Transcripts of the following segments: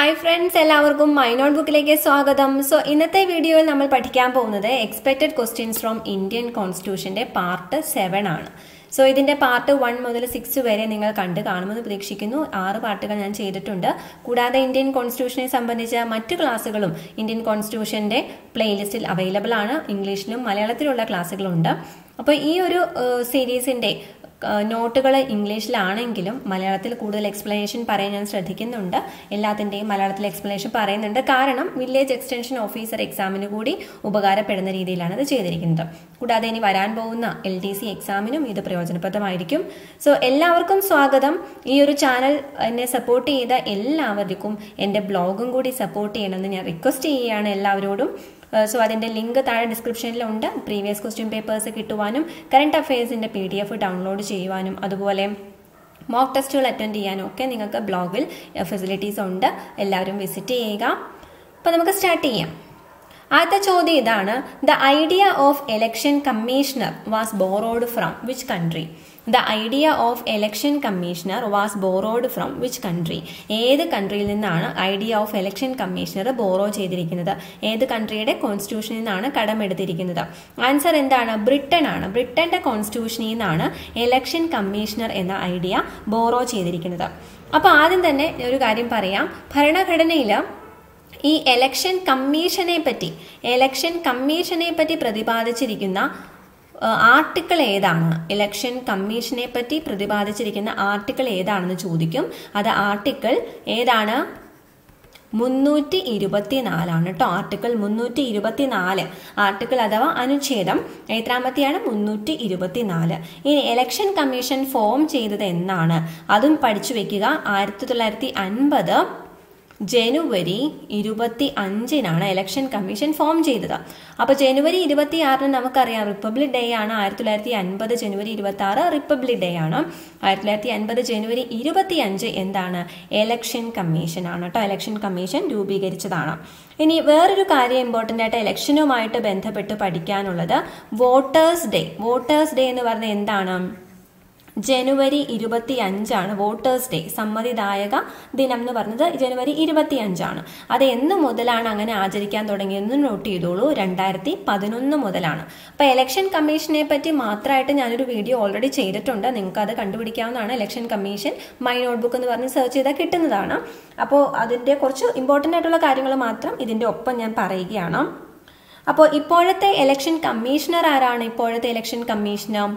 Hi friends, എല്ലാവർക്കും my not ബുക്കിലേക്ക് സ്വാഗതം. സോ ഇന്നത്തെ വീഡിയോയിൽ നമ്മൾ പഠിക്കാൻ പോകുന്നത് എക്സ്പെക്റ്റഡ് ക്വസ്റ്റ്യൻസ് ഫ്രോം ഇന്ത്യൻ കോൺസ്റ്റിറ്റ്യൂഷൻ്റെ പാർട്ട് 7 ആണ്. സോ ഇതിൻ്റെ പാർട്ട് 1 മുതൽ 6 വരെ നിങ്ങൾ കണ്ട് കാണുമെന്ന് പ്രതീക്ഷിക്കുന്നു. 6 പാർട്ടുകൾ ഞാൻ ചെയ്തിട്ടുണ്ട്. കൂടാതെ ഇന്ത്യൻ കോൺസ്റ്റിറ്റ്യൂഷനെ സംബന്ധിച്ച മറ്റ് ക്ലാസ്സുകളും ഇന്ത്യൻ കോൺസ്റ്റിറ്റ്യൂഷൻ്റെ പ്ലേലിസ്റ്റിൽ അവൈലബിൾ ആണ്. ഇംഗ്ലീഷിലും മലയാളത്തിലുള്ള ക്ലാസ്സുകളുണ്ട്. അപ്പോൾ ഈ ഒരു സീരീസിൻ്റെ നോട്ടുകൾ ഇംഗ്ലീഷിലാണെങ്കിലും മലയാളത്തിൽ കൂടുതൽ എക്സ്പ്ലനേഷൻ പറയാൻ ഞാൻ ശ്രദ്ധിക്കുന്നുണ്ട്. എല്ലാത്തിൻ്റെയും മലയാളത്തിൽ എക്സ്പ്ലനേഷൻ പറയുന്നുണ്ട്. കാരണം വില്ലേജ് എക്സ്റ്റൻഷൻ ഓഫീസർ എക്സാമിന് കൂടി ഉപകാരപ്പെടുന്ന രീതിയിലാണ് ഇത് ചെയ്തിരിക്കുന്നത്. കൂടാതെ ഇനി വരാൻ പോകുന്ന LTC എക്സാമിനും ഇത് പ്രയോജനപ്രദമായിരിക്കും. സോ എല്ലാവർക്കും സ്വാഗതം. ഈ ഒരു ചാനൽ എന്നെ സപ്പോർട്ട് ചെയ്ത എല്ലാവർക്കും എൻ്റെ ബ്ലോഗും കൂടി സപ്പോർട്ട് ചെയ്യണമെന്ന് ഞാൻ റിക്വസ്റ്റ് ചെയ്യുകയാണ് എല്ലാവരോടും. സോ അതിൻ്റെ ലിങ്ക് താഴെ ഡിസ്ക്രിപ്ഷനിലുണ്ട്. പ്രീവിയസ് ക്വസ്റ്റ്യൻ പേപ്പേഴ്സ് കിട്ടുവാനും കറണ്ട് അഫയേഴ്സിൻ്റെ PDF ഡൗൺലോഡ് ചെയ്യുവാനും അതുപോലെ മോക്ക് ടെസ്റ്റുകൾ അറ്റൻഡ് ചെയ്യാനും ഒക്കെ നിങ്ങൾക്ക് ബ്ലോഗിൽ ഫെസിലിറ്റീസ് ഉണ്ട്. എല്ലാവരും വിസിറ്റ് ചെയ്യുക. അപ്പോൾ നമുക്ക് സ്റ്റാർട്ട് ചെയ്യാം. ആദ്യത്തെ ചോദ്യം ഇതാണ്: the idea of election commissioner was borrowed from which country? The idea of election commissioner was borrowed from which country? ഏത് കൺട്രിയിൽ നിന്നാണ് idea of election commissioner borrow ചെയ്തിരിക്കുന്നത്? ഏത് കൺട്രിയുടെ കോൺസ്റ്റിറ്റ്യൂഷനിൽ നിന്നാണ് കടമെടുത്തിരിക്കുന്നത്? ആൻസർ എന്താണ്? ബ്രിട്ടൻ ആണ്. ബ്രിട്ടൻ്റെ കോൺസ്റ്റിറ്റ്യൂഷനിൽ നിന്നാണ് എലക്ഷൻ കമ്മീഷണർ എന്ന ഐഡിയ ബോറോ ചെയ്തിരിക്കുന്നത്. അപ്പോൾ ആദ്യം തന്നെ ഒരു കാര്യം പറയാം. ഭരണഘടനയിൽ ഈ എലക്ഷൻ കമ്മീഷനെ പറ്റി പ്രതിപാദിച്ചിരിക്കുന്ന ആർട്ടിക്കിൾ ഏതാണ്? ഇലക്ഷൻ കമ്മീഷനെ പറ്റി പ്രതിപാദിച്ചിരിക്കുന്ന ആർട്ടിക്കിൾ ഏതാണെന്ന് ചോദിക്കും. അത് ആർട്ടിക്കിൾ ഏതാണ്? 324 കേട്ടോ. ആർട്ടിക്കിൾ 324. ആർട്ടിക്കിൾ അഥവാ അനുച്ഛേദം എത്രാമത്തെയാണ്? 324. ഇനി എലക്ഷൻ കമ്മീഷൻ ഫോം ചെയ്തത് എന്നാണ്? അതും പഠിച്ചു വെക്കുക. 1950 ജനുവരി 25-നാണ് ഇലക്ഷൻ കമ്മീഷൻ ഫോം ചെയ്തത്. അപ്പോൾ ജനുവരി 26-ന് നമുക്കറിയാം റിപ്പബ്ലിക് ഡേ ആണ്. 1950 ജനുവരി 26 റിപ്പബ്ലിക് ഡേ ആണ്. 1950 ജനുവരി 25 എന്താണ്? ഇലക്ഷൻ കമ്മീഷൻ ആണ് കേട്ടോ. ഇലക്ഷൻ കമ്മീഷൻ രൂപീകരിച്ചതാണ്. ഇനി വേറൊരു കാര്യം ഇമ്പോർട്ടൻ്റ് ആയിട്ട് ഇലക്ഷനുമായിട്ട് ബന്ധപ്പെട്ട് പഠിക്കാനുള്ളത് വോട്ടേഴ്സ് ഡേ. വോട്ടേഴ്സ് ഡേ എന്ന് പറഞ്ഞാൽ എന്താണ്? ജനുവരി 25-ആണ് വോട്ടേഴ്സ് ഡേ. സമ്മതിദായക ദിനം എന്ന് പറഞ്ഞത് ജനുവരി 25-ആണ്. അത് എന്ന് മുതലാണ് അങ്ങനെ ആചരിക്കാൻ തുടങ്ങിയതെന്ന് നോട്ട് ചെയ്തോളൂ. 2011 മുതലാണ്. അപ്പോൾ ഇലക്ഷൻ കമ്മീഷനെ പറ്റി മാത്രമായിട്ട് ഞാനൊരു വീഡിയോ ഓൾറെഡി ചെയ്തിട്ടുണ്ട്. നിങ്ങൾക്ക് അത് കണ്ടുപിടിക്കാവുന്നതാണ്. ഇലക്ഷൻ കമ്മീഷൻ മൈ നോട്ട്ബുക്ക് എന്ന് പറഞ്ഞ് സെർച്ച് ചെയ്താൽ കിട്ടുന്നതാണ്. അപ്പോൾ അതിൻ്റെ കുറച്ച് ഇമ്പോർട്ടൻ്റ് ആയിട്ടുള്ള കാര്യങ്ങൾ മാത്രം ഇതിൻ്റെ ഒപ്പം ഞാൻ പറയുകയാണ്. അപ്പോൾ ഇപ്പോഴത്തെ ഇലക്ഷൻ കമ്മീഷണർ ആരാണ്? ഇപ്പോഴത്തെ ഇലക്ഷൻ കമ്മീഷണർ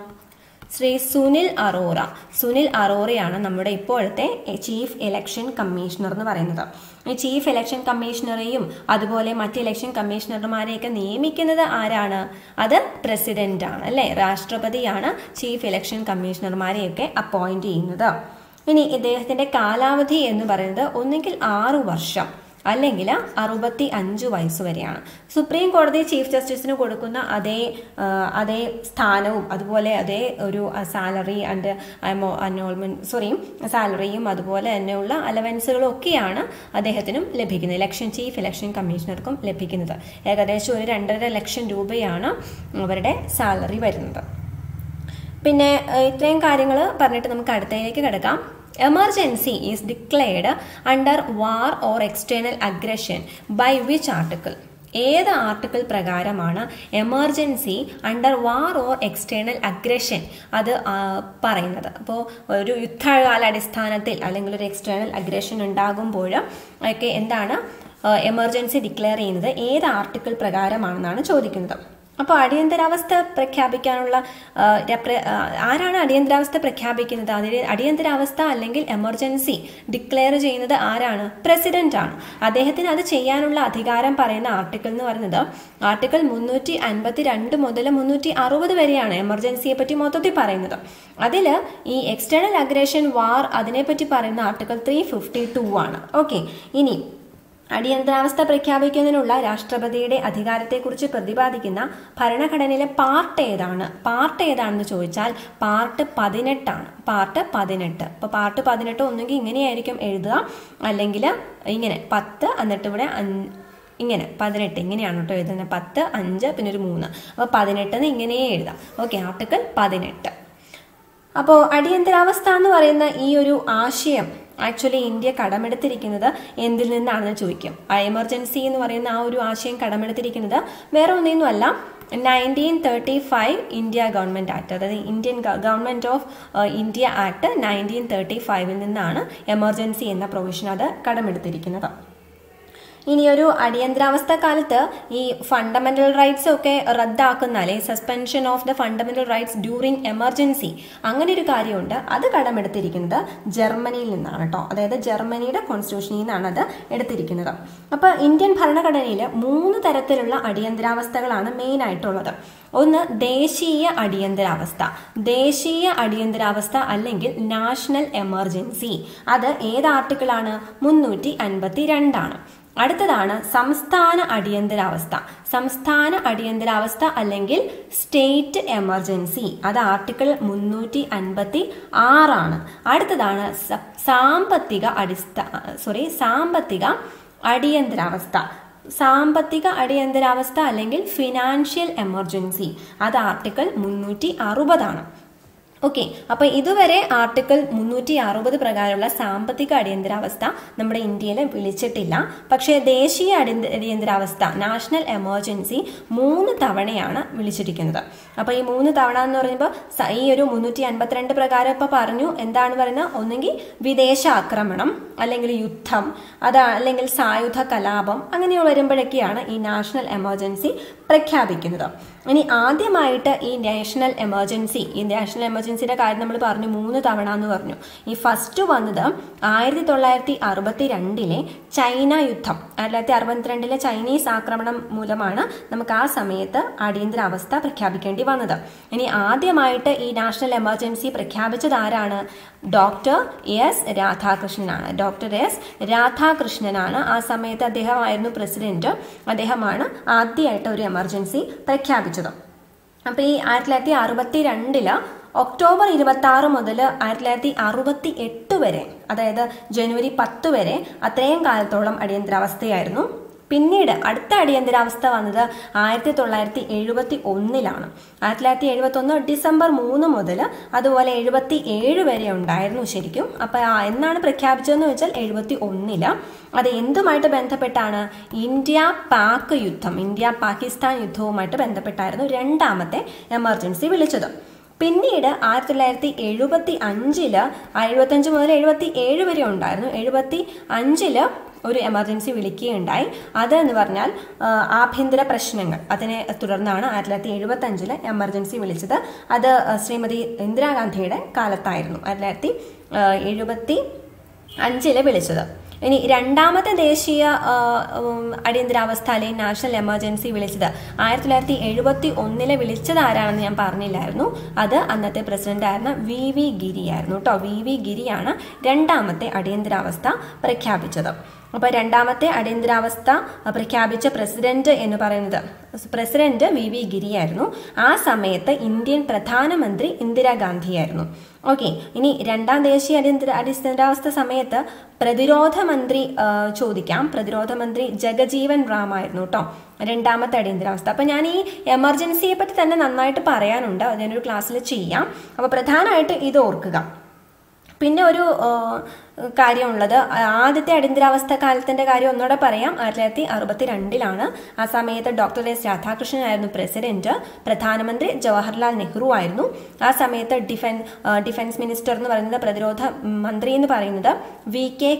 ശ്രീ സുനിൽ അറോറ. സുനിൽ അറോറയാണ് നമ്മുടെ ഇപ്പോഴത്തെ ചീഫ് ഇലക്ഷൻ കമ്മീഷണർ എന്ന് പറയുന്നത്. ഈ ചീഫ് ഇലക്ഷൻ കമ്മീഷണറെയും അതുപോലെ മറ്റ് ഇലക്ഷൻ കമ്മീഷണർമാരെയൊക്കെ നിയമിക്കുന്നത് ആരാണ്? അത് പ്രസിഡന്റ് ആണ് അല്ലേ. രാഷ്ട്രപതിയാണ് ചീഫ് ഇലക്ഷൻ കമ്മീഷണർമാരെയൊക്കെ അപ്പോയിന്റ് ചെയ്യുന്നത്. ഇനി ഇദ്ദേഹത്തിൻ്റെ കാലാവധി എന്ന് പറയുന്നത് ഒന്നുകിൽ 6 വർഷം അല്ലെങ്കിൽ 65 വയസ്സ് വരെയാണ്. സുപ്രീം കോടതി ചീഫ് ജസ്റ്റിസിന് കൊടുക്കുന്ന അതേ സ്ഥാനവും അതുപോലെ അതേ ഒരു സാലറി ആൻഡ് അനോൾമെൻറ്റ് സാലറിയും അതുപോലെ തന്നെയുള്ള അലവൻസുകളും ഒക്കെയാണ് അദ്ദേഹത്തിനും ലഭിക്കുന്നത്. ചീഫ് ഇലക്ഷൻ കമ്മീഷണർക്കും ലഭിക്കുന്നത് ഏകദേശം ഒരു 2.5 ലക്ഷം രൂപയാണ് അവരുടെ സാലറി വരുന്നത്. പിന്നെ ഇത്രയും കാര്യങ്ങൾ പറഞ്ഞിട്ട് നമുക്ക് അടുത്തതിലേക്ക് കിടക്കാം. Emergency is declared under war or external aggression by which article? ഏത് ആർട്ടിക്കിൾ പ്രകാരമാണ് emergency under war or external aggression അത് പറയുന്നത്? അപ്പോൾ ഒരു യുദ്ധകാലാടിസ്ഥാനത്തിൽ അല്ലെങ്കിൽ ഒരു എക്സ്റ്റേണൽ അഗ്രഷൻ ഉണ്ടാകുമ്പോൾ ഒക്കെ എന്താണ് എമർജൻസി ഡിക്ലെയർ ചെയ്യുന്നത്? ഏത് ആർട്ടിക്കിൾ പ്രകാരമാണെന്നാണ് ചോദിക്കുന്നത്. അപ്പോൾ അടിയന്തരാവസ്ഥ പ്രഖ്യാപിക്കാനുള്ള ആരാണ് അടിയന്തരാവസ്ഥ പ്രഖ്യാപിക്കുന്നത്? അതിൽ അടിയന്തരാവസ്ഥ അല്ലെങ്കിൽ എമർജൻസി ഡിക്ലെയർ ചെയ്യുന്നത് ആരാണ്? പ്രസിഡന്റ് ആണ്. അദ്ദേഹത്തിന് അത് ചെയ്യാനുള്ള അധികാരം പറയുന്ന ആർട്ടിക്കിൾ എന്ന് പറയുന്നത് ആർട്ടിക്കിൾ 352 മുതൽ 360 വരെയാണ് എമർജൻസിയെ പറ്റി മൊത്തത്തിൽ പറയുന്നത്. അതിൽ ഈ എക്സ്റ്റേണൽ അഗ്രഷൻ വാർ അതിനെപ്പറ്റി പറയുന്ന ആർട്ടിക്കിൾ 352 ആണ്. ഓക്കെ. ഇനി അടിയന്തരാവസ്ഥ പ്രഖ്യാപിക്കുന്നതിനുള്ള രാഷ്ട്രപതിയുടെ അധികാരത്തെക്കുറിച്ച് പ്രതിപാദിക്കുന്ന ഭരണഘടനയിലെ പാർട്ട് ഏതാണെന്ന് ചോദിച്ചാൽ പാർട്ട് 18 ആണ്. പാർട്ട് 18. അപ്പോൾ പാർട്ട് 18 ഒന്നുകിൽ ഇങ്ങനെയായിരിക്കും എഴുതുക, അല്ലെങ്കിൽ ഇങ്ങനെ 10 എന്നിട്ട് ഇവിടെ ഇങ്ങനെ 18 ഇങ്ങനെയാണ് കേട്ടോ എഴുതുന്നത്. 10, 5 പിന്നെ ഒരു 3. അപ്പോൾ 18 ഇങ്ങനെ എഴുതാം. Okay, article 18. അപ്പോൾ അടിയന്തരാവസ്ഥ എന്ന് പറയുന്ന ഈ ഒരു ആശയം ആക്ച്വലി ഇന്ത്യ കടമെടുത്തിരിക്കുന്നത് എന്തിൽ നിന്നാണെന്ന് ചോദിക്കും. ആ എമർജൻസി എന്ന് പറയുന്ന ആ ഒരു ആശയം കടമെടുത്തിരിക്കുന്നത് വേറെ ഒന്നിനുമല്ല 1935 ഇന്ത്യ ഗവൺമെൻറ് ആക്ട്, അതായത് Indian government of India act 1935 നിന്നാണ് എമർജൻസി എന്ന പ്രൊവിഷൻ അത് കടമെടുത്തിരിക്കുന്നത്. ഇനിയൊരു അടിയന്തരാവസ്ഥ കാലത്ത് ഈ ഫണ്ടമെന്റൽ റൈറ്റ്സ് ഒക്കെ റദ്ദാക്കുന്ന, അല്ലെങ്കിൽ suspension of the fundamental rights during emergency, അങ്ങനെ ഒരു കാര്യമുണ്ട്. അത് കടമെടുത്തിരിക്കുന്നത് ജർമ്മനിയിൽ നിന്നാണ് കേട്ടോ. അതായത് ജർമ്മനിയുടെ കോൺസ്റ്റിറ്റ്യൂഷനിൽ നിന്നാണ് അത് എടുത്തിരിക്കുന്നത്. അപ്പോൾ ഇന്ത്യൻ ഭരണഘടനയിൽ 3 തരത്തിലുള്ള അടിയന്തരാവസ്ഥകളാണ് മെയിനായിട്ടുള്ളത്. ഒന്ന് ദേശീയ അടിയന്തരാവസ്ഥ, ദേശീയ അടിയന്തരാവസ്ഥ അല്ലെങ്കിൽ നാഷണൽ എമർജൻസി, അത് ഏത് ആർട്ടിക്കിളാണ്? 352. അടുത്തതാണ് സംസ്ഥാന അടിയന്തരാവസ്ഥ, സംസ്ഥാന അടിയന്തരാവസ്ഥ അല്ലെങ്കിൽ സ്റ്റേറ്റ് എമർജൻസി, അത് ആർട്ടിക്കിൾ 356. അടുത്തതാണ് സാമ്പത്തിക അടിയന്തരാവസ്ഥ, സാമ്പത്തിക അടിയന്തരാവസ്ഥ അല്ലെങ്കിൽ ഫിനാൻഷ്യൽ എമർജൻസി, അത് ആർട്ടിക്കിൾ 360. ഓക്കെ, അപ്പോൾ ഇതുവരെ ആർട്ടിക്കിൾ 360 പ്രകാരമുള്ള സാമ്പത്തിക അടിയന്തരാവസ്ഥ നമ്മുടെ ഇന്ത്യയിൽ വിളിച്ചിട്ടില്ല. പക്ഷേ ദേശീയ അടിയന്തരാവസ്ഥ നാഷണൽ എമർജൻസി 3 തവണയാണ് വിളിച്ചിരിക്കുന്നത്. അപ്പോൾ ഈ 3 തവണ എന്ന് പറയുമ്പോൾ ഈ ഒരു 352 പ്രകാരം ഇപ്പോൾ പറഞ്ഞു, എന്താണ് പറയുന്നത്? ഒന്നെങ്കിൽ വിദേശ ആക്രമണം അല്ലെങ്കിൽ യുദ്ധം, അല്ലെങ്കിൽ സായുധ കലാപം, അങ്ങനെ വരുമ്പോഴൊക്കെയാണ് ഈ നാഷണൽ എമർജൻസി പ്രഖ്യാപിക്കുന്നത്. ഇനി ആദ്യമായിട്ട് ഈ നാഷണൽ എമർജൻസി, കാര്യം നമ്മൾ പറഞ്ഞു 3 തവണ എന്ന് പറഞ്ഞു. ഈ ഫസ്റ്റ് വന്നത് 1962-ലെ ചൈന യുദ്ധം, 1962-ലെ ചൈനീസ് ആക്രമണം മൂലമാണ് നമുക്ക് ആ സമയത്ത് അടിയന്തരാവസ്ഥ പ്രഖ്യാപിക്കേണ്ടി വന്നത്. ഇനി ആദ്യമായിട്ട് ഈ നാഷണൽ എമർജൻസി പ്രഖ്യാപിച്ചത് ആരാണ്? ഡോക്ടർ എസ് രാധാകൃഷ്ണനാണ്. ആ സമയത്ത് അദ്ദേഹമായിരുന്നു പ്രസിഡന്റ്. അദ്ദേഹമാണ് ആദ്യമായിട്ട് ഒരു എമർജൻസി പ്രഖ്യാപിച്ചത്. അപ്പോൾ ഈ 1962 ഒക്ടോബർ 26 മുതൽ 1968 വരെ, അതായത് ജനുവരി 10 വരെ, അത്രയും കാലത്തോളം അടിയന്തരാവസ്ഥയായിരുന്നു. പിന്നീട് അടുത്ത അടിയന്തരാവസ്ഥ വന്നത് 1971-ലാണ്. 1971 ഡിസംബർ 3 മുതൽ അതുപോലെ 77 വരെ ഉണ്ടായിരുന്നു ശരിക്കും. അപ്പോൾ എന്നാണ് പ്രഖ്യാപിച്ചതെന്ന് വെച്ചാൽ 71-ൽ. അത് എന്തുമായിട്ട് ബന്ധപ്പെട്ടാണ്? ഇന്ത്യ പാകിസ്ഥാൻ യുദ്ധവുമായിട്ട് ബന്ധപ്പെട്ടായിരുന്നു രണ്ടാമത്തെ എമർജൻസി വിളിച്ചത്. പിന്നീട് 1975-ൽ, 75 മുതൽ 77 വരെ ഉണ്ടായിരുന്നു, 75-ൽ ഒരു എമർജൻസി വിളിക്കുകയുണ്ടായി. അതെന്ന് പറഞ്ഞാൽ ആഭ്യന്തര പ്രശ്നങ്ങൾ, അതിനെ തുടർന്നാണ് 1975-ൽ എമർജൻസി വിളിച്ചത്. അത് ശ്രീമതി ഇന്ദിരാഗാന്ധിയുടെ കാലത്തായിരുന്നു 1975-ൽ വിളിച്ചത്. ഇനി രണ്ടാമത്തെ ദേശീയ അടിയന്തരാവസ്ഥ അല്ലെങ്കിൽ നാഷണൽ എമർജൻസി വിളിച്ചത് 1971-ൽ വിളിച്ചത് ആരാണെന്ന് ഞാൻ പറഞ്ഞില്ലായിരുന്നു. അത് അന്നത്തെ പ്രസിഡന്റ് ആയിരുന്ന വി.വി. ഗിരി ആയിരുന്നു കേട്ടോ. വി.വി. ഗിരിയാണ് രണ്ടാമത്തെ അടിയന്തരാവസ്ഥ പ്രഖ്യാപിച്ചത്. അപ്പോൾ രണ്ടാമത്തെ അടിയന്തരാവസ്ഥ പ്രഖ്യാപിച്ച പ്രസിഡന്റ് എന്ന് പറയുന്നത് വി.വി. ഗിരിയായിരുന്നു. ആ സമയത്ത് ഇന്ത്യൻ പ്രധാനമന്ത്രി ഇന്ദിരാഗാന്ധിയായിരുന്നു. ഓക്കെ, ഇനി രണ്ടാം ദേശീയ അടിയന്തരാവസ്ഥ സമയത്ത് പ്രതിരോധ മന്ത്രി പ്രതിരോധ മന്ത്രി ജഗജീവൻ റാം ആയിരുന്നു കേട്ടോ രണ്ടാമത്തെ അടിയന്തരാവസ്ഥ. അപ്പം ഞാൻ ഈ എമർജൻസിയെ പറ്റി തന്നെ നന്നായിട്ട് പറയാനുണ്ട്, അത് ഞാനൊരു ക്ലാസ്സിൽ ചെയ്യാം. അപ്പോൾ പ്രധാനമായിട്ട് ഇത് ഓർക്കുക. പിന്നെ ഒരു കാര്യമുള്ളത്, ആദ്യത്തെ അടിയന്തരാവസ്ഥ കാലത്തിൻ്റെ കാര്യം ഒന്നുകൂടെ പറയാം. 1962-ലാണ്. ആ സമയത്ത് ഡോക്ടർ എസ് രാധാകൃഷ്ണനായിരുന്നു പ്രസിഡന്റ്. പ്രധാനമന്ത്രി ജവഹർലാൽ നെഹ്റു ആയിരുന്നു. ആ സമയത്ത് ഡിഫൻസ് മിനിസ്റ്റർ എന്ന് പറയുന്നത്, പ്രതിരോധ മന്ത്രി എന്ന് പറയുന്നത് വി.കെ.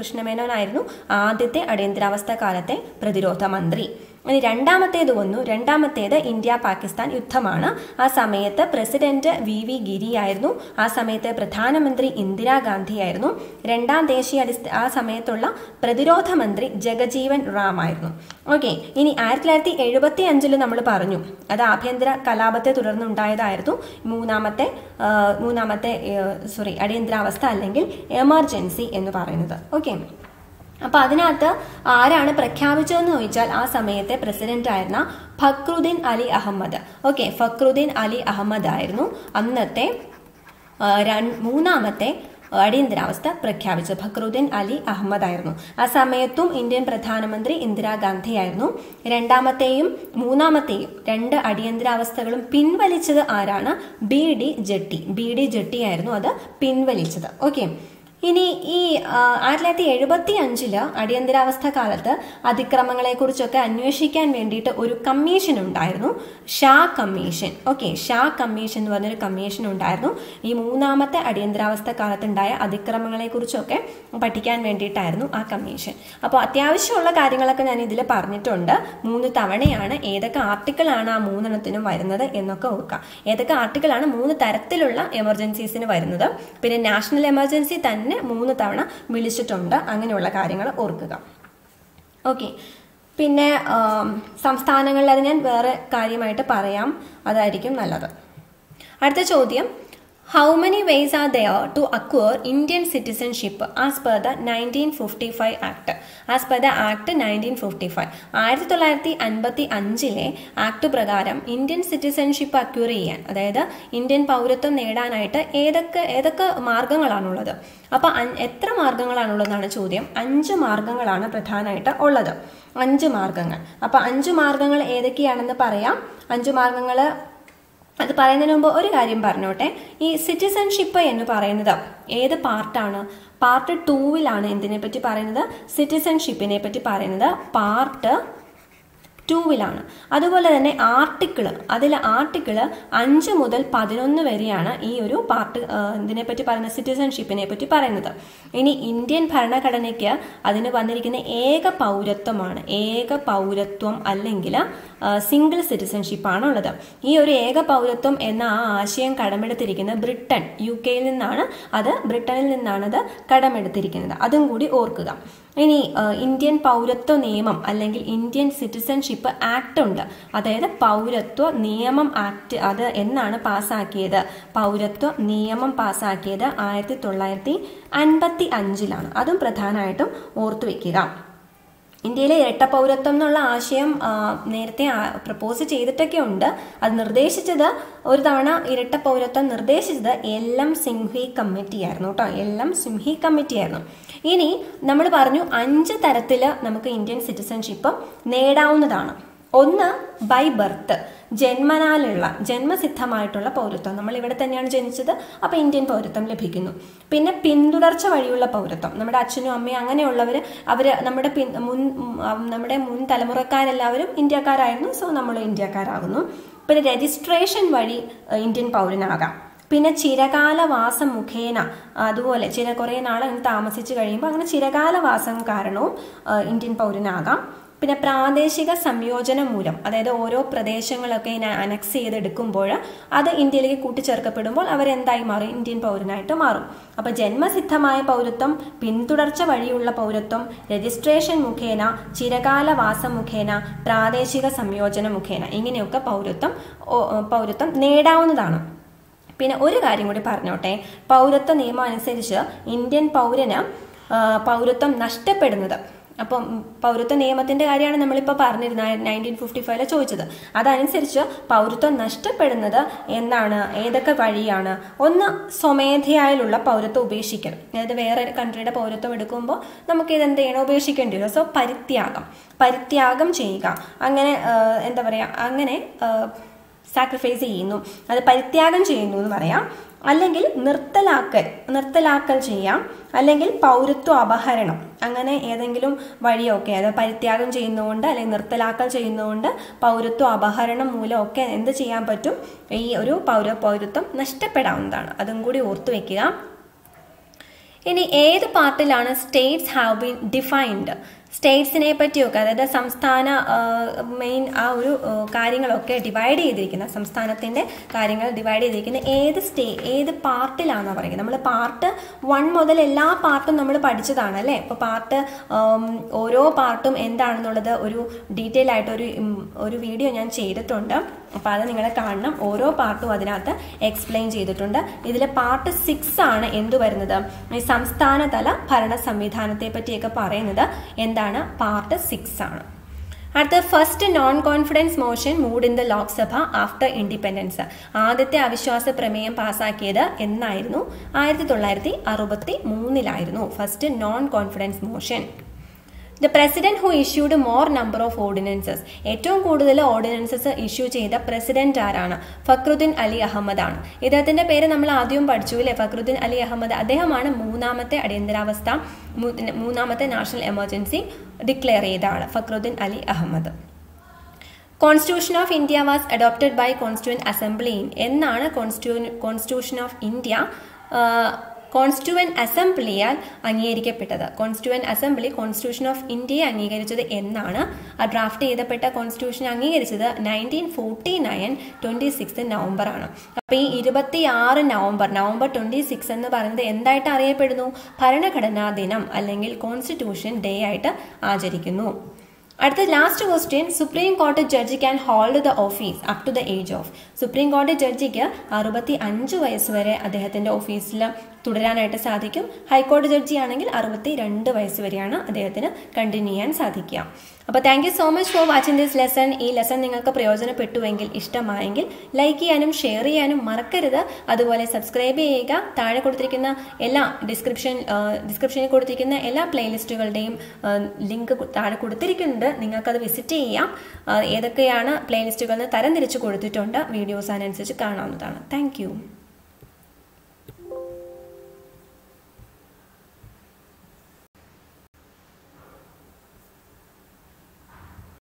കൃഷ്ണമേനോനായിരുന്നു ആദ്യത്തെ അടിയന്തരാവസ്ഥ കാലത്തെ പ്രതിരോധ മന്ത്രി. ഇനി രണ്ടാമത്തേത് വന്നു. രണ്ടാമത്തേത് ഇന്ത്യ പാകിസ്ഥാൻ യുദ്ധമാണ്. ആ സമയത്ത് പ്രസിഡന്റ് വി.വി. ഗിരി ആയിരുന്നു. ആ സമയത്ത് പ്രധാനമന്ത്രി ഇന്ദിരാഗാന്ധി ആയിരുന്നു. രണ്ടാം ദേശീയ ആ സമയത്തുള്ള പ്രതിരോധ മന്ത്രി ജഗജീവൻ റാം ആയിരുന്നു. ഓക്കെ, ഇനി 1975-ൽ നമ്മൾ പറഞ്ഞു, അത് ആഭ്യന്തര കലാപത്തെ തുടർന്നുണ്ടായതായിരുന്നു മൂന്നാമത്തെ അടിയന്തരാവസ്ഥ അല്ലെങ്കിൽ എമർജൻസി എന്ന് പറയുന്നത്. ഓക്കെ, അപ്പോൾ അതിനകത്ത് ആരാണ് പ്രഖ്യാപിച്ചതെന്ന് ചോദിച്ചാൽ ആ സമയത്തെ പ്രസിഡന്റ് ആയിരുന്ന ഫഖ്റുദ്ദീൻ അലി അഹമ്മദ്. ഓക്കെ, ഫഖ്റുദ്ദീൻ അലി അഹമ്മദ് ആയിരുന്നു അന്നത്തെ മൂന്നാമത്തെ അടിയന്തരാവസ്ഥ പ്രഖ്യാപിച്ചു. ഫഖ്റുദ്ദീൻ അലി അഹമ്മദ് ആയിരുന്നു. ആ സമയത്തും ഇന്ത്യൻ പ്രധാനമന്ത്രി ഇന്ദിരാഗാന്ധി ആയിരുന്നു. രണ്ടാമത്തെയും മൂന്നാമത്തെയും രണ്ട് അടിയന്തരാവസ്ഥകളും പിൻവലിച്ചത് ആരാണ്? ബി.ഡി. ജെട്ടി ആയിരുന്നു അത് പിൻവലിച്ചത്. ഓക്കെ, ഇനി ഈ 1975 അടിയന്തരാവസ്ഥ കാലത്ത് അതിക്രമങ്ങളെ കുറിച്ചൊക്കെ അന്വേഷിക്കാൻ വേണ്ടിയിട്ട് ഒരു കമ്മീഷൻ ഉണ്ടായിരുന്നു, Shah commission. Okay, Shah commission എന്ന് പറഞ്ഞൊരു കമ്മീഷൻ ഉണ്ടായിരുന്നു. ഈ മൂന്നാമത്തെ അടിയന്തരാവസ്ഥ കാലത്തുണ്ടായ അതിക്രമങ്ങളെ കുറിച്ചൊക്കെ പഠിക്കാൻ വേണ്ടിയിട്ടായിരുന്നു ആ കമ്മീഷൻ. അപ്പോൾ അത്യാവശ്യമുള്ള കാര്യങ്ങളൊക്കെ ഞാൻ ഇതിൽ പറഞ്ഞിട്ടുണ്ട്. 3 തവണയാണ്. ഏതൊക്കെ ആർട്ടിക്കിളാണ് ആ 3 എണ്ണത്തിനും വരുന്നത് എന്നൊക്കെ ഓർക്കുക. ഏതൊക്കെ ആർട്ടിക്കിളാണ് 3 തരത്തിലുള്ള എമർജൻസീസിന് വരുന്നത്. പിന്നെ നാഷണൽ എമർജൻസി തന്നെ 3 തവണ വിളിച്ചിട്ടുണ്ട്. അങ്ങനെയുള്ള കാര്യങ്ങൾ ഓർക്കുക. ഓക്കെ, പിന്നെ സംസ്ഥാനങ്ങളിൽ അത് ഞാൻ വേറെ കാര്യമായിട്ട് പറയാം, അതായിരിക്കും നല്ലത്. അടുത്ത ചോദ്യം, how many ways are there to acquire Indian citizenship as per the 1955 act? As per the act 1955, 1955 act പ്രകാരം ഇന്ത്യൻ സിറ്റിസൺഷിപ്പ് അക്വയർ ചെയ്യാൻ, അതായത് ഇന്ത്യൻ പൗരത്വം നേടാനായിട്ട് ഏതൊക്കെ മാർഗങ്ങളാണുള്ളത്? അപ്പോൾ എത്ര മാർഗങ്ങളാണുള്ളതെന്നാണ് ചോദ്യം. 5 മാർഗങ്ങളാണ് പ്രധാനമായിട്ട് ഉള്ളത്. 5 മാർഗങ്ങൾ. അപ്പോൾ 5 മാർഗങ്ങൾ ഏതൊക്കെയാണെന്ന് പറയാം. 5 മാർഗങ്ങൾ അത് പറയുന്നതിന് മുമ്പ് ഒരു കാര്യം പറഞ്ഞോട്ടെ. ഈ സിറ്റിസൺഷിപ്പ് എന്ന് പറയുന്നത് ഏത് പാർട്ടാണ്? പാർട്ട് 2 എന്തിനെ പറ്റി പറയുന്നത്? സിറ്റിസൺഷിപ്പിനെ പറ്റി പറയുന്നത് പാർട്ട് 2. അതുപോലെ തന്നെ ആർട്ടിക്കിള്, അതിൽ ആർട്ടിക്കിള് 5 മുതൽ 11 വരെയാണ് ഈ ഒരു പാർട്ട് ഇതിനെ പറ്റി പറയുന്നത്, സിറ്റിസൺഷിപ്പിനെ പറ്റി പറയുന്നത്. ഇനി ഇന്ത്യൻ ഭരണഘടനയ്ക്ക് അതിന് വന്നിരിക്കുന്ന ഏക പൗരത്വമാണ്, ഏക പൗരത്വം അല്ലെങ്കിൽ സിംഗിൾ സിറ്റിസൺഷിപ്പാണ് ഉള്ളത്. ഈ ഒരു ഏക പൗരത്വം എന്ന ആ ആശയം കടമെടുത്തിരിക്കുന്ന ബ്രിട്ടൻ, UK-യിൽ നിന്നാണ് അത്, ബ്രിട്ടനിൽ നിന്നാണത് കടമെടുത്തിരിക്കുന്നത്. അതും കൂടി ഓർക്കുക. ഇനി ഇന്ത്യൻ പൗരത്വ നിയമം അല്ലെങ്കിൽ ഇന്ത്യൻ സിറ്റിസൺഷിപ്പ് ആക്ട് ഉണ്ട്. അതായത് പൗരത്വ നിയമം ആക്ട്, അത് എന്നാണ് പാസ്സാക്കിയത്? പൗരത്വ നിയമം പാസ്സാക്കിയത് 1955. അതും പ്രധാനമായിട്ടും ഓർത്തു വെക്കുക. ഇന്ത്യയിലെ ഇരട്ട പൗരത്വം എന്നുള്ള ആശയം നേരത്തെ പ്രപ്പോസ് ചെയ്തിട്ടൊക്കെ ഉണ്ട്. അത് നിർദ്ദേശിച്ചത്, ഒരു തവണ ഇരട്ട പൗരത്വം നിർദ്ദേശിച്ചത് എൽ എം സിംഹി കമ്മിറ്റി ആയിരുന്നു. ഇനി നമ്മൾ പറഞ്ഞു 5 തരത്തിൽ നമുക്ക് ഇന്ത്യൻ സിറ്റിസൺഷിപ്പ് നേടാവുന്നതാണ്. ഒന്ന്, ബൈ ബർത്ത്, ജന്മനാലുള്ള, ജന്മസിദ്ധമായിട്ടുള്ള പൗരത്വം. നമ്മൾ ഇവിടെ തന്നെയാണ് ജനിച്ചത്, അപ്പോൾ ഇന്ത്യൻ പൗരത്വം ലഭിക്കുന്നു. പിന്നെ പിന്തുടർച്ച വഴിയുള്ള പൗരത്വം. നമ്മുടെ അച്ഛനും അമ്മയും അങ്ങനെയുള്ളവർ, അവർ നമ്മുടെ മുൻ തലമുറക്കാരെല്ലാവരും ഇന്ത്യക്കാരായിരുന്നു. സോ നമ്മൾ ഇന്ത്യക്കാരാകുന്നു. പിന്നെ രജിസ്ട്രേഷൻ വഴി ഇന്ത്യൻ പൗരനാകാം. പിന്നെ ചിരകാലവാസം മുഖേന, അതുപോലെ കുറേ നാൾ താമസിച്ച് കഴിയുമ്പോൾ അങ്ങനെ ചിരകാലവാസം കാരണവും ഇന്ത്യൻ പൗരനാകാം. പിന്നെ പ്രാദേശിക സംയോജനം മൂലം, അതായത് ഓരോ പ്രദേശങ്ങളൊക്കെ ഇതിനെ അനക്സ് ചെയ്തെടുക്കുമ്പോൾ അത് ഇന്ത്യയിലേക്ക് കൂട്ടിച്ചേർക്കപ്പെടുമ്പോൾ അവരെന്തായി മാറും? ഇന്ത്യൻ പൗരനായിട്ട് മാറും. അപ്പോൾ ജന്മസിദ്ധമായ പൗരത്വം, പിന്തുടർച്ച വഴിയുള്ള പൗരത്വം, രജിസ്ട്രേഷൻ മുഖേന, ചിരകാലവാസം മുഖേന, പ്രാദേശിക സംയോജനം മുഖേന, ഇങ്ങനെയൊക്കെ പൗരത്വം നേടാവുന്നതാണ്. പിന്നെ ഒരു കാര്യം കൂടി പറഞ്ഞോട്ടെ. പൗരത്വ നിയമം അനുസരിച്ച് ഇന്ത്യൻ പൗരന് പൗരത്വം നഷ്ടപ്പെടുന്നത്, അപ്പം പൗരത്വ നിയമത്തിൻ്റെ കാര്യമാണ് നമ്മളിപ്പോൾ പറഞ്ഞിരുന്നത് 1955 ചോദിച്ചത്. അതനുസരിച്ച് പൗരത്വം നഷ്ടപ്പെടുന്നത് എന്താണ്, ഏതൊക്കെ വഴിയാണ്? ഒന്ന്, സ്വമേധയാലുള്ള പൗരത്വം ഉപേക്ഷിക്കണം. അതായത് വേറെ കൺട്രിയുടെ പൗരത്വം എടുക്കുമ്പോൾ നമുക്ക് ഇതെന്ത് ചെയ്യണം? ഉപേക്ഷിക്കേണ്ടി വരും. സോ പരിത്യാഗം ചെയ്യുക. അങ്ങനെ എന്താ പറയുക, അങ്ങനെ സാക്രിഫൈസ് ചെയ്യുന്നു, അത് പരിത്യാഗം ചെയ്യുന്നു എന്ന് പറയാം. അല്ലെങ്കിൽ നിർത്തലാക്കൽ ചെയ്യാം. അല്ലെങ്കിൽ പൗരത്വ അപഹരണം, അങ്ങനെ ഏതെങ്കിലും വഴിയൊക്കെ, അത് പരിത്യാഗം ചെയ്യുന്നതുകൊണ്ട് അല്ലെങ്കിൽ നിർത്തലാക്കൽ ചെയ്യുന്നതുകൊണ്ട് പൗരത്വ അപഹരണം മൂലമൊക്കെ എന്ത് ചെയ്യാൻ പറ്റും? ഈ ഒരു പൗരത്വം നഷ്ടപ്പെടാവുന്നതാണ്. അതും കൂടി ഓർത്തു വയ്ക്കുക. ഇനി ഏത് പാർട്ടിലാണ് സ്റ്റേറ്റ്സ് ഹാവ് ബീൻ ഡിഫൈൻഡ്? സ്റ്റേറ്റ്സിനെ പറ്റിയൊക്കെ, അതായത് സംസ്ഥാന മെയിൻ ആ ഒരു കാര്യങ്ങളൊക്കെ ഡിവൈഡ് ചെയ്തിരിക്കുന്ന, സംസ്ഥാനത്തിൻ്റെ കാര്യങ്ങൾ ഡിവൈഡ് ചെയ്തിരിക്കുന്ന ഏത് പാർട്ടിലാണെന്ന് പറയുന്നത്? നമ്മൾ പാർട്ട് 1 മുതൽ എല്ലാ പാർട്ടും നമ്മൾ പഠിച്ചതാണ് അല്ലേ? അപ്പോൾ ഓരോ പാർട്ടും എന്താണെന്നുള്ളത് ഒരു ഡീറ്റെയിൽ ആയിട്ട് ഒരു വീഡിയോ ഞാൻ ചെയ്തിട്ടുണ്ട്. അപ്പോൾ അത് നിങ്ങളെ കാണണം. ഓരോ പാർട്ടും അതിനകത്ത് എക്സ്പ്ലെയിൻ ചെയ്തിട്ടുണ്ട്. ഇതിൽ പാർട്ട് 6 ആണ് എന്ത് വരുന്നത്? ഈ സംസ്ഥാനതല ഭരണ സംവിധാനത്തെ പറ്റിയൊക്കെ പറയുന്നത് എന്താണ്? പാർട്ട് 6 ആണ്. അടുത്ത, first non confidence motion moved in the Lok Sabha after independence. ആദ്യത്തെ അവിശ്വാസ പ്രമേയം പാസ്സാക്കിയത് എന്നായിരുന്നു? 1963 first non confidence motion. The president who issued more number of ordinances. ഏറ്റവും കൂടുതൽ ഓർഡിനൻസസ് ഇഷ്യൂ ചെയ്ത പ്രസിഡന്റ് ആരാണ്? ഫഖ്റുദ്ദീൻ അലി അഹമ്മദ് ആണ്. ഇദ്ദേഹത്തിന്റെ പേര് നമ്മൾ ആദ്യം പഠിച്ചു അല്ലേ? ഫഖ്റുദ്ദീൻ അലി അഹമ്മദ്. അദ്ദേഹമാണ് മൂന്നാമത്തെ അടിയന്തരാവസ്ഥ, മൂന്നാമത്തെ നാഷണൽ എമർജൻസി ഡിക്ലെയർ ചെയ്ത ആള് Fakhruddin Ali Ahmed. Constitution of India was adopted by constituent assembly in. എന്നാണ് കോൺസ്റ്റിറ്റ്യൂഷൻ ഓഫ് ഇന്ത്യ കോൺസ്റ്റിറ്റ്യൂവന്റ് അസംബ്ലിയാൽ അംഗീകരിക്കപ്പെട്ടത്? കോൺസ്റ്റിറ്റ്യൂവന്റ് അസംബ്ലി കോൺസ്റ്റിറ്റ്യൂഷൻ ഓഫ് ഇന്ത്യയെ അംഗീകരിച്ചത് എന്നാണ്? ആ ഡ്രാഫ്റ്റ് ചെയ്തപ്പെട്ട കോൺസ്റ്റിറ്റ്യൂഷൻ അംഗീകരിച്ചത് 1949 November 26 ആണ്. അപ്പോൾ ഈ 26 November 26 എന്ന് പറയുന്നത് എന്തായിട്ട് അറിയപ്പെടുന്നു? ഭരണഘടനാ ദിനം അല്ലെങ്കിൽ കോൺസ്റ്റിറ്റ്യൂഷൻ ഡേ ആയിട്ട് ആചരിക്കുന്നു. അടുത്ത ലാസ്റ്റ് ക്വസ്റ്റ്യൻ, സുപ്രീം കോടതി judge can hold the office up to the age of. Supreme കോടതി ജഡ്ജിക്ക് 65 വയസ്സ് വരെ അദ്ദേഹത്തിന്റെ ഓഫീസിൽ തുടരാനായിട്ട് സാധിക്കും. ഹൈക്കോടതി ജഡ്ജി ആണെങ്കിൽ 62 വയസ്സ് വരെയാണ് അദ്ദേഹത്തിന് കണ്ടിന്യൂ ചെയ്യാൻ സാധിക്കുക. അപ്പോൾ thank you so much for watching this lesson. ഈ ലെസൺ നിങ്ങൾക്ക് പ്രയോജനപ്പെട്ടുവെങ്കിൽ, ഇഷ്ടമായെങ്കിൽ ലൈക്ക് ചെയ്യാനും ഷെയർ ചെയ്യാനും മറക്കരുത്. അതുപോലെ സബ്സ്ക്രൈബ് ചെയ്യുക. താഴെ കൊടുത്തിരിക്കുന്ന എല്ലാ ഡിസ്ക്രിപ്ഷനിൽ കൊടുത്തിരിക്കുന്ന എല്ലാ പ്ലേലിസ്റ്റുകളുടെയും ലിങ്ക് താഴെ കൊടുത്തിരിക്കുന്നുണ്ട്. നിങ്ങൾക്കത് വിസിറ്റ് ചെയ്യാം. ഏതൊക്കെയാണ് പ്ലേലിസ്റ്റുകളെന്ന് തരംതിരിച്ച് കൊടുത്തിട്ടുണ്ട്. വീഡിയോസ് അതിനനുസരിച്ച് കാണാവുന്നതാണ്. Thank U.